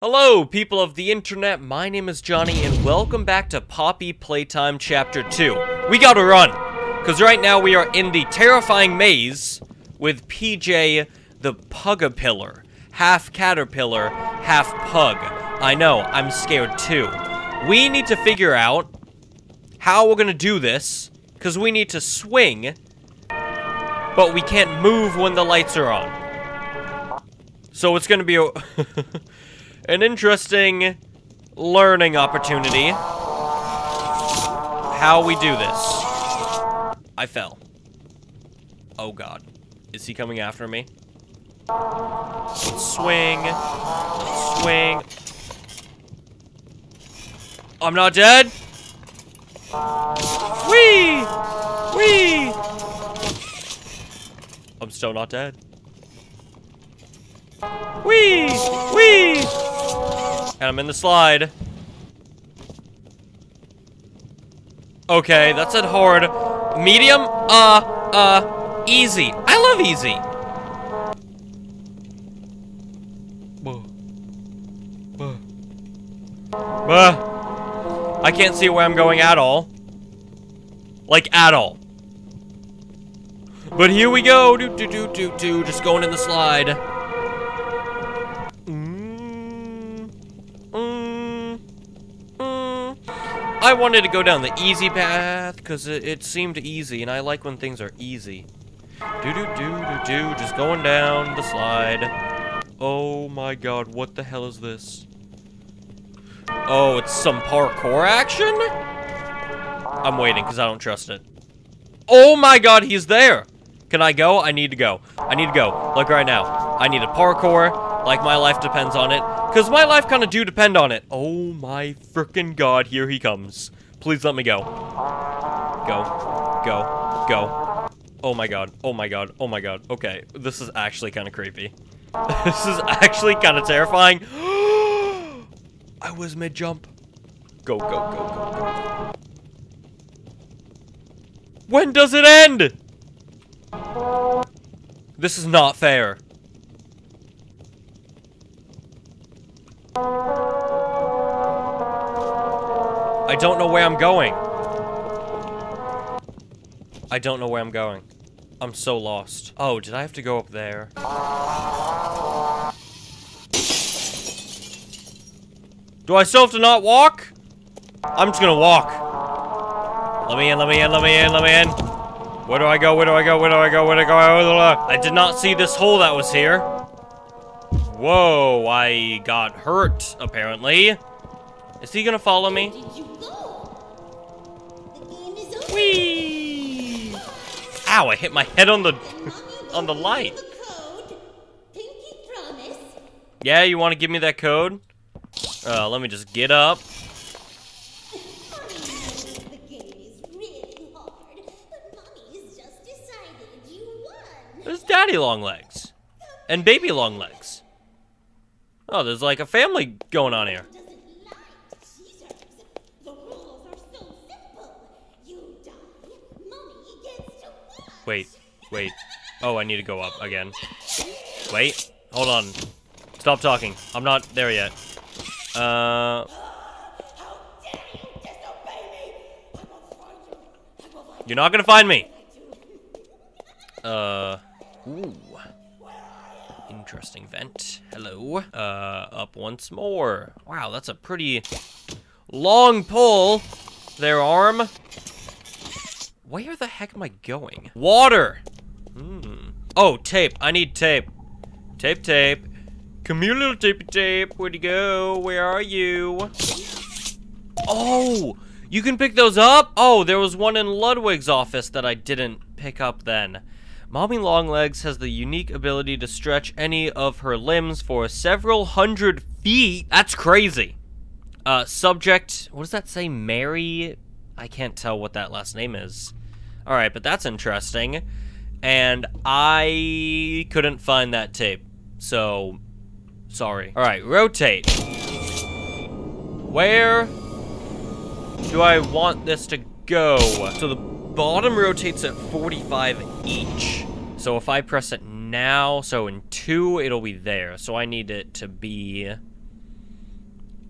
Hello, people of the internet, my name is Johnny, and welcome back to Poppy Playtime Chapter 2. We gotta run, because right now we are in the terrifying maze with PJ the Pugapillar. Half caterpillar, half pug. I know, I'm scared too. We need to figure out how we're gonna do this, because we need to swing, but we can't move when the lights are on. So it's gonna be a... an interesting learning opportunity. How we do this. I fell. Oh god. Is he coming after me? Swing. Swing. I'm not dead. Whee! Whee! I'm still not dead. Whee! Whee! And I'm in the slide. Okay, that said hard. Medium? Easy. I love easy. I can't see where I'm going at all. Like, at all. But here we go. Do. Just going in the slide. I wanted to go down the easy path because it seemed easy, and I like when things are easy. Just going down the slide. Oh my god, what the hell is this? Oh, it's some parkour action? I'm waiting because I don't trust it. Oh my god, he's there! Can I go? I need to go. I need to go. Like right now. I need a parkour. Like my life depends on it. Because my life kind of do depend on it. Oh my frickin' god, here he comes. Please let me go. Go. Go. Go. Oh my god. Oh my god. Oh my god. Okay, this is actually kind of creepy. This is actually kind of terrifying. I was mid-jump. Go, go, go, go, go. When does it end? This is not fair. I don't know where I'm going. I don't know where I'm going. I'm so lost. Oh, did I have to go up there? Do I still have to not walk? I'm just gonna walk. Let me in, let me in, let me in, let me in. Where do I go? Where do I go? Where do I go? Where do I go? I did not see this hole that was here. Whoa, I got hurt, apparently. Is he gonna follow me? Where did you go? The game is over. Whee! Ow, I hit my head on the light. The code. Pinky promise. Yeah, you wanna give me that code? Let me just get up. The game is really hard, but Mommy's just decided you won. There's Daddy Long Legs. And Baby Long Legs. Oh, there's like a family going on here. Wait, wait. Oh, I need to go up again. Wait, hold on. Stop talking. I'm not there yet. You're not gonna find me. Ooh. Interesting vent. Hello. Up once more. Wow, that's a pretty long pull. Their arm. Where the heck am I going? Water. Oh, tape. I need tape. Tape, tape. Come here, little tapey tape. Where'd you go? Where are you? Oh, you can pick those up? Oh, there was one in Ludwig's office that I didn't pick up then. Mommy Long Legs has the unique ability to stretch any of her limbs for several hundred feet. That's crazy. Subject, what does that say? Mary? I can't tell what that last name is. All right, but that's interesting. And I couldn't find that tape, so sorry. All right, rotate. Where do I want this to go? So the bottom rotates at 45 each. So if I press it now, so in 2, it'll be there. So I need it to be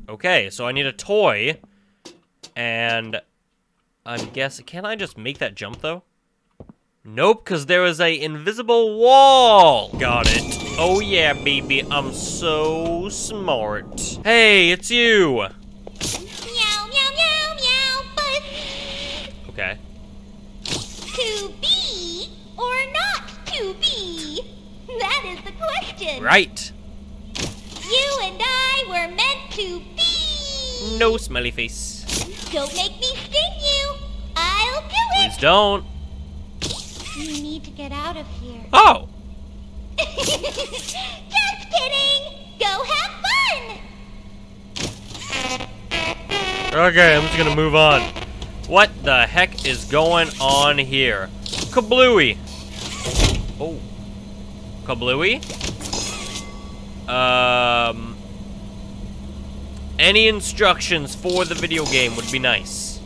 Okay, so I need a toy. And I'm guessing... Can I just make that jump, though? Nope, because there is an invisible wall. Got it. Oh, yeah, baby. I'm so smart. Hey, it's you. Meow, meow, meow, meow, but... Okay. To be or not to be? That is the question. Right. You and I were meant to be. No, smelly face. Don't make me sting you. I'll do it. Please don't. You need to get out of here. Oh! Just kidding! Go have fun! Okay, I'm just gonna move on. What the heck is going on here? Kablooey! Oh. Kablooey? Any instructions for the video game would be nice.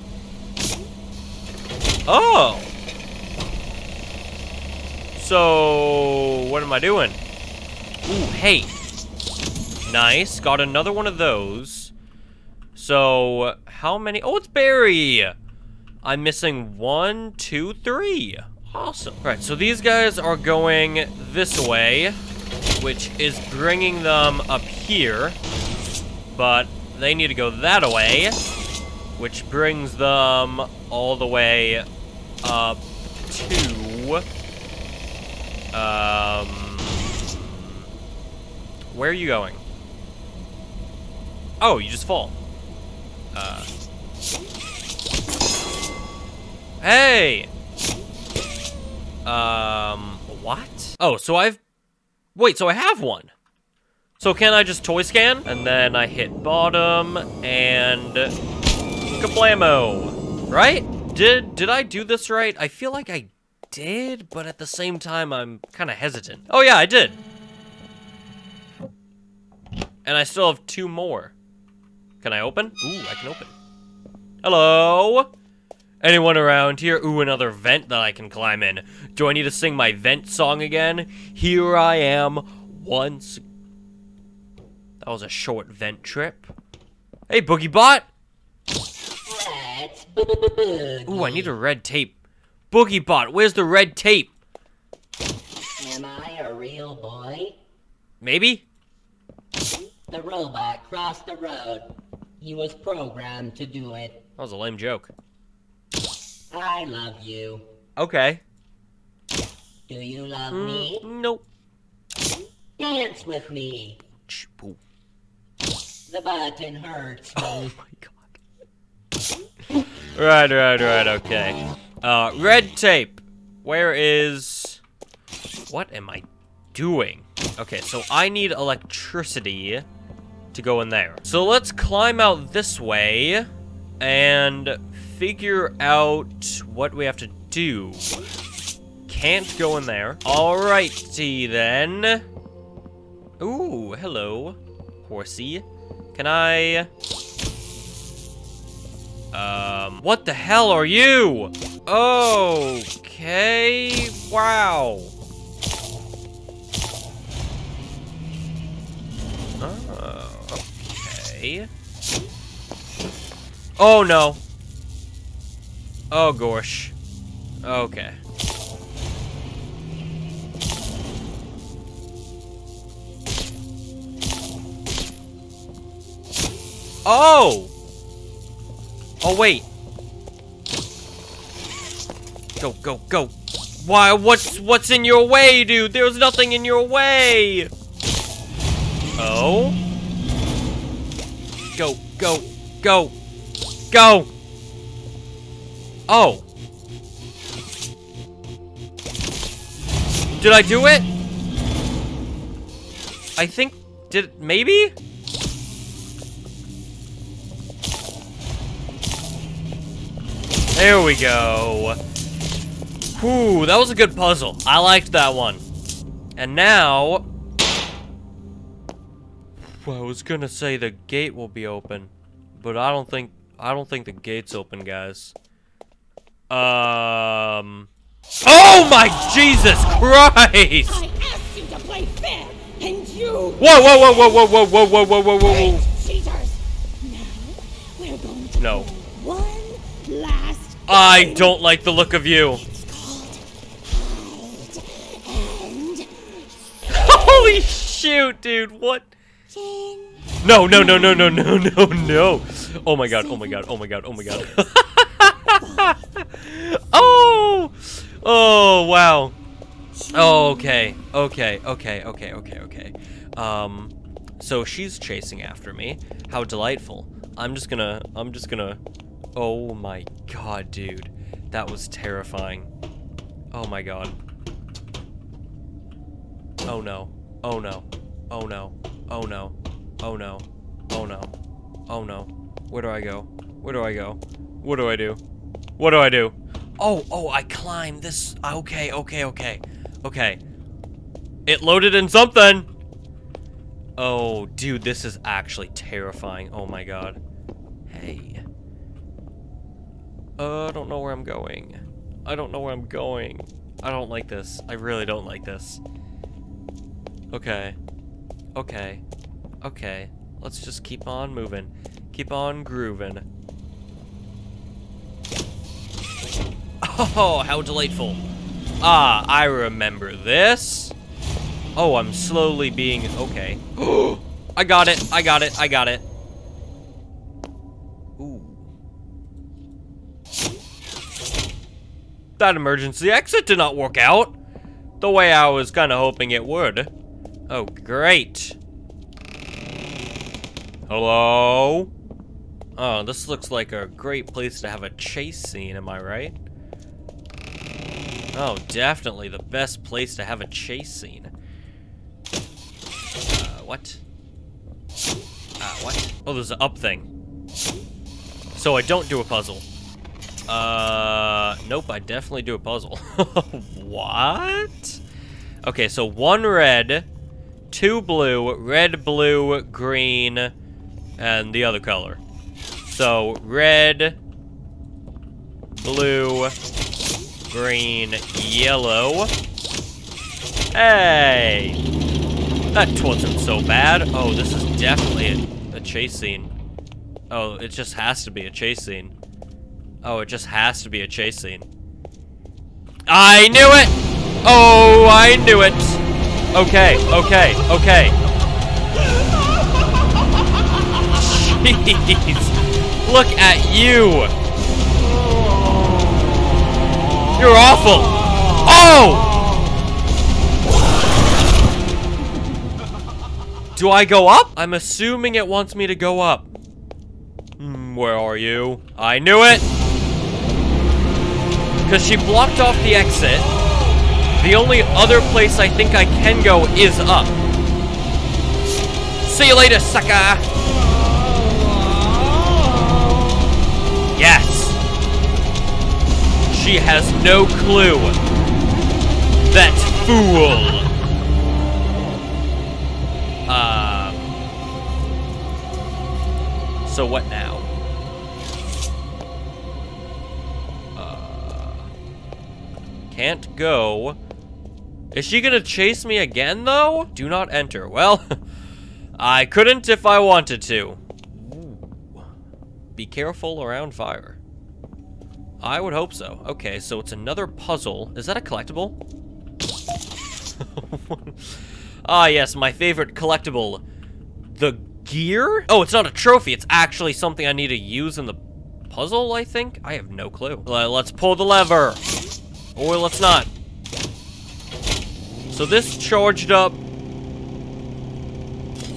Oh! So, what am I doing? Ooh, hey. Nice. Got another one of those. So, how many? Oh, it's Barry. I'm missing 1, 2, 3. Awesome. All right, so these guys are going this way, which is bringing them up here. But they need to go that way, which brings them all the way up to... where are you going? Oh, you just fall. Hey! What? Oh, so I've... Wait, so I have one. So can I just toy scan? And then I hit bottom and... Kablamo! Right? Did I do this right? I feel like I did, but at the same time, I'm kind of hesitant. Oh yeah, I did. And I still have 2 more. Can I open? Ooh, I can open. Hello? Anyone around here? Ooh, another vent that I can climb in. Do I need to sing my vent song again? Here I am once. That was a short vent trip. Hey, Boogie Bot. Ooh, I need a red tape. Boogie Bot, where's the red tape? Am I a real boy? Maybe? The robot crossed the road. He was programmed to do it. That was a lame joke. I love you. Okay. Do you love me? Nope. Dance with me. The button hurts. Oh my god. Right, okay. Red tape. Where is... What am I doing? Okay, so I need electricity to go in there. So let's climb out this way and figure out what we have to do. Can't go in there. Alrighty then. Ooh, hello, horsey. Can I... what the hell are you? Okay, wow. Oh, okay. Oh, no. Oh, gosh. Okay. Oh! Oh, wait. Go, go, go. Why, what's in your way, dude? There's nothing in your way. Oh. Go, go, go, go. Oh. Did I do it? I think, maybe? There we go. Whew, that was a good puzzle. I liked that one. And now... Well, I was gonna say the gate will be open, but I don't think the gate's open, guys. Oh my Jesus Christ! I asked you to play fair, and you... Whoa, whoa, whoa, whoa, whoa, whoa, whoa, whoa, whoa, whoa, whoa, whoa, whoa. No. One last I don't like the look of you. Holy shoot, dude. What? No, no, no, no, no, no, no, no. Oh my god, oh my god, oh my god, oh my god. Oh! Oh, wow. Oh, okay. Okay, okay, okay, okay, okay. So she's chasing after me. How delightful. I'm just gonna... Oh my god, dude. That was terrifying. Oh my god. Oh no. Oh no. Oh no. Oh no. Oh no. Oh no. Oh no. Where do I go? Where do I go? What do I do? What do I do? Oh, oh, I climb this. Okay, okay, okay. Okay. It loaded in something. Oh, dude, this is actually terrifying. Oh my god. Hey. I don't know where I'm going. I don't know where I'm going. I don't like this. I really don't like this. Okay. Okay. Okay. Let's just keep on moving. Keep on grooving. Oh, how delightful. Ah, I remember this. Oh, I'm slowly being... Okay. I got it. I got it. I got it. Ooh. That emergency exit did not work out the way I was kind of hoping it would. Oh, great. Hello? Oh, this looks like a great place to have a chase scene, am I right? Oh, definitely the best place to have a chase scene. What? What? Oh, there's an up thing. So I don't do a puzzle. Nope, I definitely do a puzzle. What? Okay, so one red, two blue, red, blue, green, and the other color. So, red, blue, green, yellow. Hey! That wasn't so bad. Oh, this is definitely a chase scene. Oh, it just has to be a chase scene. Oh, it just has to be a chase scene. I knew it! Oh, I knew it! Okay, okay, okay. Jeez! Look at you! You're awful! Oh! Do I go up? I'm assuming it wants me to go up. Where are you? I knew it! Because she blocked off the exit. The only other place I think I can go is up. See you later, sucker! Yes! She has no clue. That fool! So what now? Can't go. Is she gonna chase me again, though? Do not enter. Well, I couldn't if I wanted to. Ooh. Be careful around fire. I would hope so. Okay, so it's another puzzle. Is that a collectible? Ah, yes, my favorite collectible. The gear? Oh, it's not a trophy. It's actually something I need to use in the puzzle, I think. I have no clue. Let's pull the lever. Or let's not. So this charged up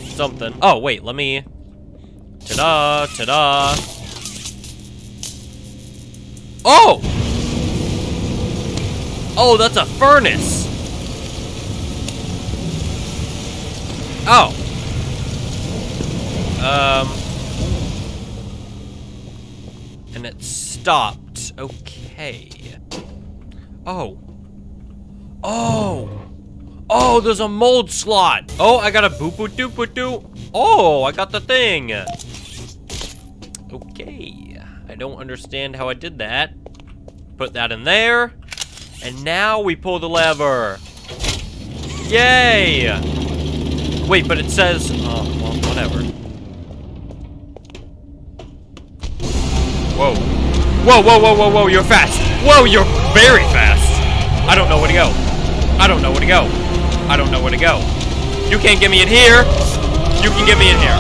something. Oh, wait, let me... Ta-da, ta-da. Oh! Oh, that's a furnace. Oh. And it stopped. Okay. Oh. Oh. Oh, there's a mold slot. Oh, I got a boop-boop-doop-boop-doo. Oh, I got the thing. Okay. I don't understand how I did that. Put that in there. And now we pull the lever. Yay. Wait, but it says... Oh, well, whatever. Whoa. Whoa, whoa, whoa, whoa, whoa, you're fast. Whoa, you're very fast. I don't know where to go. I don't know where to go. I don't know where to go. You can't get me in here. You can get me in here.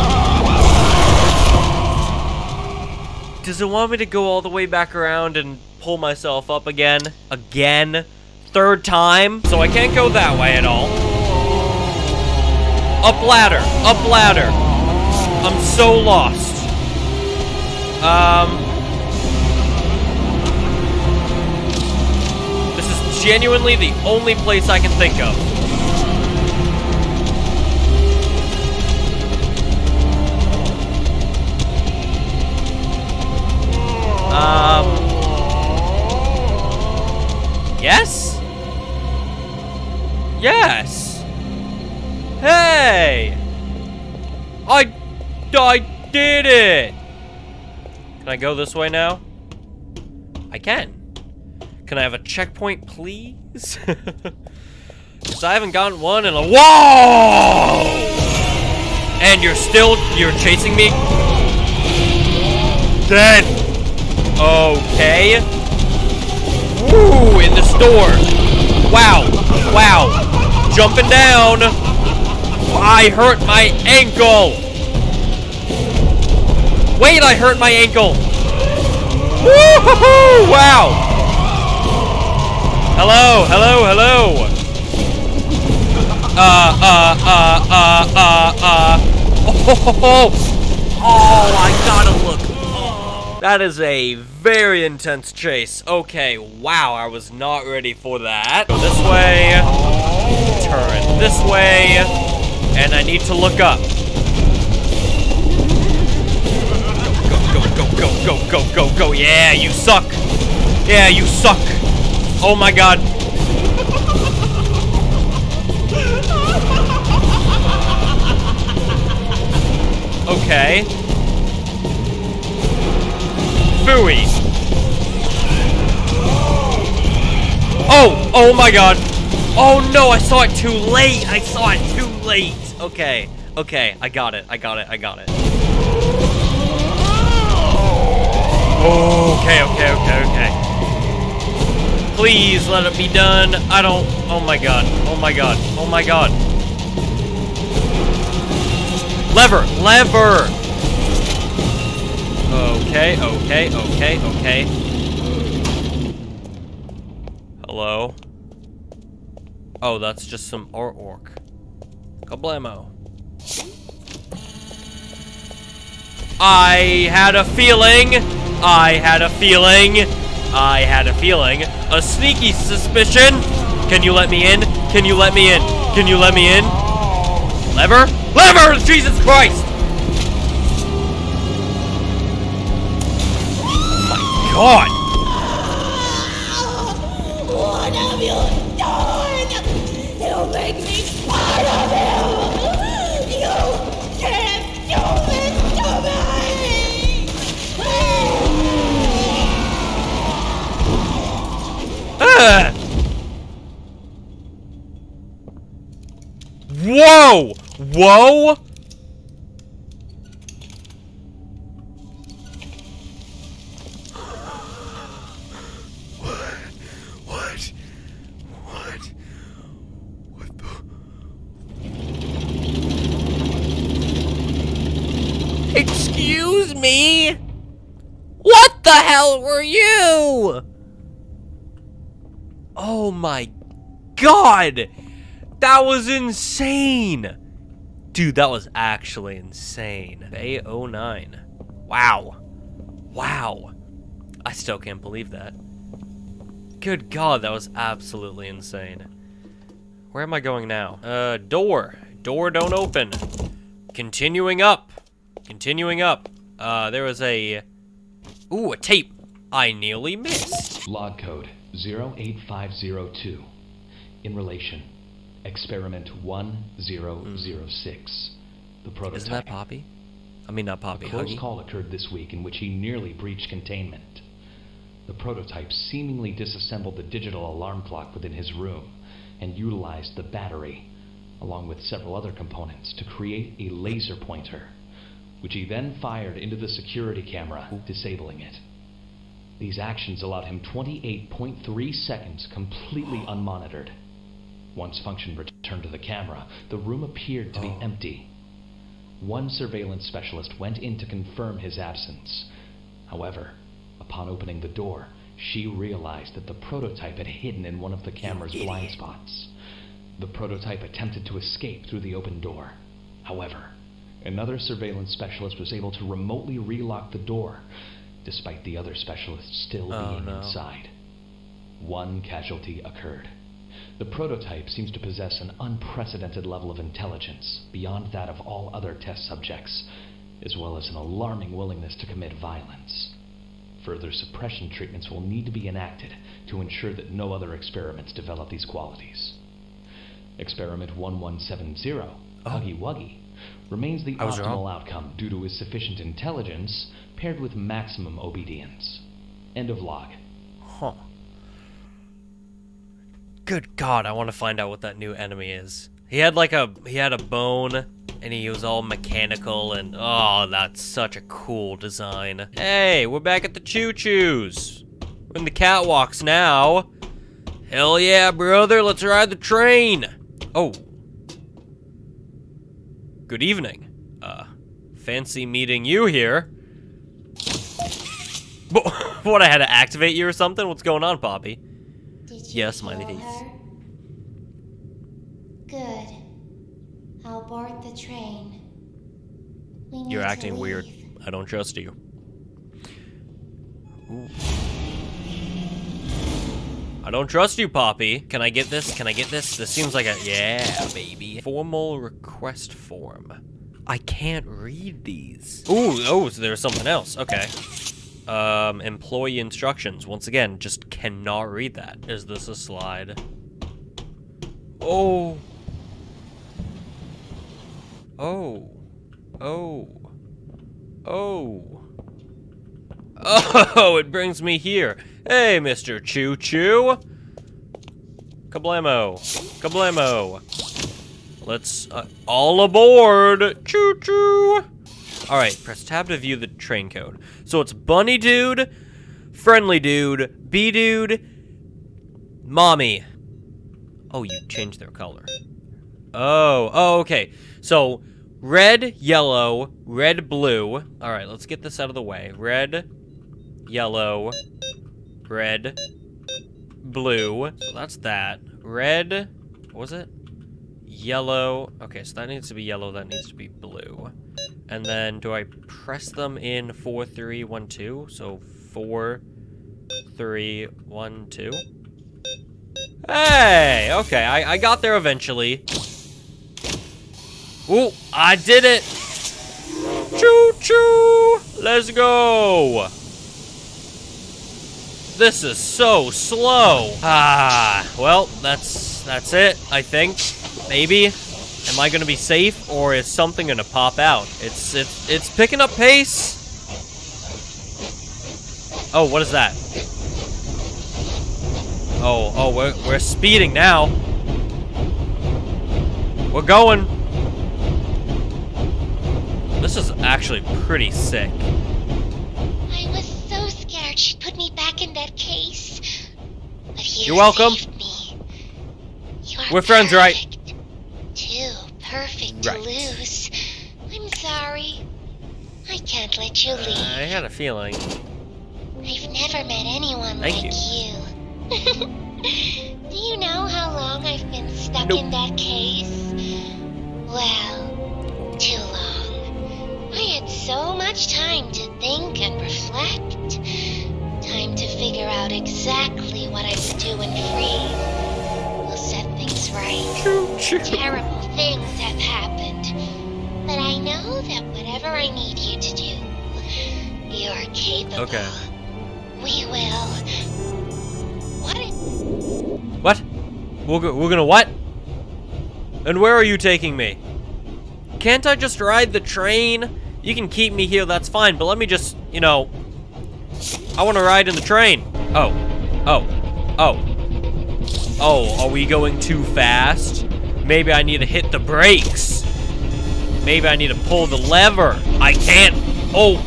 Does it want me to go all the way back around and pull myself up again? Again? Third time? So I can't go that way at all. Up ladder. Up ladder. I'm so lost. This is genuinely the only place I can think of. Yes? Yes! Hey! I did it! Can I go this way now? I can. Can I have a checkpoint, please? Because I haven't gotten one in a— Whoa! And you're chasing me? Then. Okay. Woo, in this door. Wow. Wow. Jumping down. I hurt my ankle. Wait, I hurt my ankle! Woo-hoo-hoo! Wow! Hello, hello, hello! Oh, I gotta look. Oh. That is a very intense chase. Okay, wow, I was not ready for that. Go this way, turn this way, and I need to look up. Go, go, go, go. Yeah, you suck. Yeah, you suck. Oh my god. Okay. Phooey. Oh, oh my god. Oh no, I saw it too late. I saw it too late. Okay, okay, I got it. I got it. I got it. Okay, okay, okay, okay. Please let it be done. I don't... Oh my god. Oh my god. Oh my god. Lever! Lever! Okay, okay, okay, okay. Hello? Oh, that's just some artwork. Kablamo. I had a feeling... I had a feeling. I had a feeling. A sneaky suspicion. Can you let me in? Can you let me in? Can you let me in? Lever? Lever! Jesus Christ! Oh my god! What have you done? You make me part of you! You can't do this to me! Whoa! Whoa! What? What? What the? Excuse me? What the hell were you? Oh my god! That was insane! Dude, that was actually insane. Bay 09. Wow. Wow. I still can't believe that. Good god, that was absolutely insane. Where am I going now? Door. Door don't open. Continuing up. Continuing up. There was a... Ooh, a tape. I nearly missed. Log code. 08502 in relation experiment 1006 the prototype. Isn't that Poppy? I mean not Poppy. A close call occurred this week in which he nearly breached containment. The prototype seemingly disassembled the digital alarm clock within his room and utilized the battery along with several other components to create a laser pointer which he then fired into the security camera, disabling it. These actions allowed him 28.3 seconds completely unmonitored. Once function returned to the camera, the room appeared to be empty. One surveillance specialist went in to confirm his absence. However, upon opening the door, she realized that the prototype had hidden in one of the camera's blind spots. The prototype attempted to escape through the open door. However, another surveillance specialist was able to remotely relock the door, despite the other specialists still being inside. One casualty occurred. The prototype seems to possess an unprecedented level of intelligence beyond that of all other test subjects, as well as an alarming willingness to commit violence. Further suppression treatments will need to be enacted to ensure that no other experiments develop these qualities. Experiment 1170, Huggy Wuggy, remains the optimal outcome due to his sufficient intelligence paired with maximum obedience. End of log. Huh. Good God, I want to find out what that new enemy is. He had like he had a bone, and he was all mechanical, and oh, that's such a cool design. Hey, we're back at the choo-choos. We're in the catwalks now. Hell yeah, brother, let's ride the train. Oh. Good evening. Fancy meeting you here. What, I had to activate you or something? What's going on, Poppy? Yes, my ladies. Good. I'll board the train. We need You're acting weird. I don't trust you. Ooh. I don't trust you, Poppy. Can I get this? Can I get this? This seems like a... Yeah, baby. Formal request form. I can't read these. Ooh, oh, so there's something else. Okay. Employee instructions. Once again, just cannot read that. Is this a slide? Oh. Oh. Oh. Oh. Oh, it brings me here. Hey, Mr. Choo Choo. Kablamo. Kablamo. Let's, all aboard. Choo Choo. All right, press tab to view the train code. So it's Bunny Dude, Friendly Dude, Bee Dude, Mommy. Oh, you changed their color. Oh, oh, okay. So red, yellow, red, blue. All right, let's get this out of the way. Red, yellow, red, blue. So that's that. Red, what was it? Yellow. Okay, so that needs to be yellow, that needs to be blue. And then do I press them in 4, 3, 1, 2? So 4, 3, 1, 2. Hey, okay, I got there eventually. Ooh, I did it. Choo choo, let's go. This is so slow. Ah, well, that's it, I think, maybe. Am I gonna be safe, or is something gonna pop out? It's picking up pace. Oh, what is that? Oh, oh, we're speeding now. We're going. This is actually pretty sick. I was so scared she'd put me back in that case. But you're welcome. Me. You are friends, right? Perfect to lose. I'm sorry. I can't let you leave. I had a feeling. I've never met anyone like you. Do you know how long I've been stuck in that case? Well, too long. I had so much time to think and reflect. Time to figure out exactly what I would do when free. We'll set things right. Terrible things have happened, but I know that whatever I need you to do, you're capable. Okay. We will. What? What? We're gonna what? And where are you taking me? Can't I just ride the train? You can keep me here, that's fine, but let me just, you know, I want to ride in the train. Oh. Oh. Oh. Oh, are we going too fast? Maybe I need to hit the brakes. Maybe I need to pull the lever. I can't. Oh.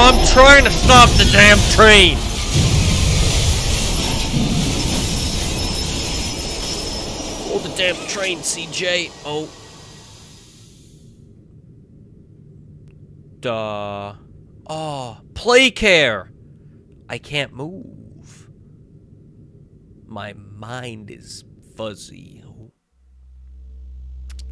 I'm trying to stop the damn train! Hold the damn train, CJ! Oh. Duh. Oh. Play care! I can't move. My mind is fuzzy.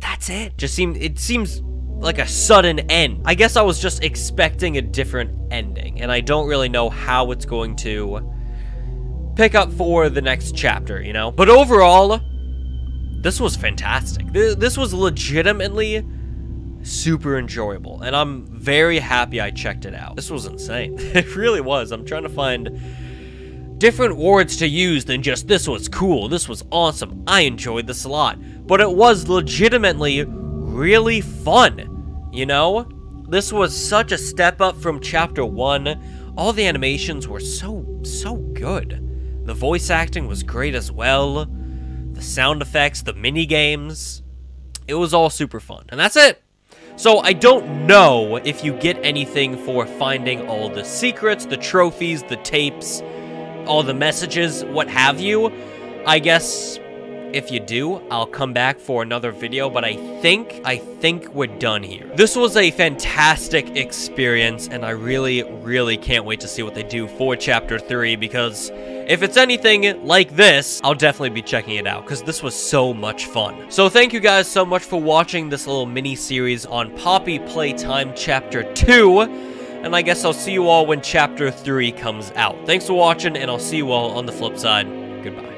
That's it. It seems like a sudden end. I guess I was just expecting a different ending, and I don't really know how it's going to pick up for the next chapter, you know? But overall, this was fantastic. This was legitimately super enjoyable, and I'm very happy I checked it out. This was insane. It really was. I'm trying to find different words to use than just this was cool, this was awesome, I enjoyed this a lot. But it was legitimately really fun, you know? This was such a step up from Chapter 1. All the animations were so good. The voice acting was great as well. The sound effects, the minigames. It was all super fun. And that's it. So I don't know if you get anything for finding all the secrets, the trophies, the tapes, all the messages, what have you. I guess if you do, I'll come back for another video, but I think we're done here. This was a fantastic experience, and I really can't wait to see what they do for Chapter 3, because if it's anything like this, I'll definitely be checking it out, because this was so much fun. So thank you guys so much for watching this little mini-series on Poppy Playtime Chapter 2. And I guess I'll see you all when Chapter 3 comes out. Thanks for watching, and I'll see you all on the flip side. Goodbye.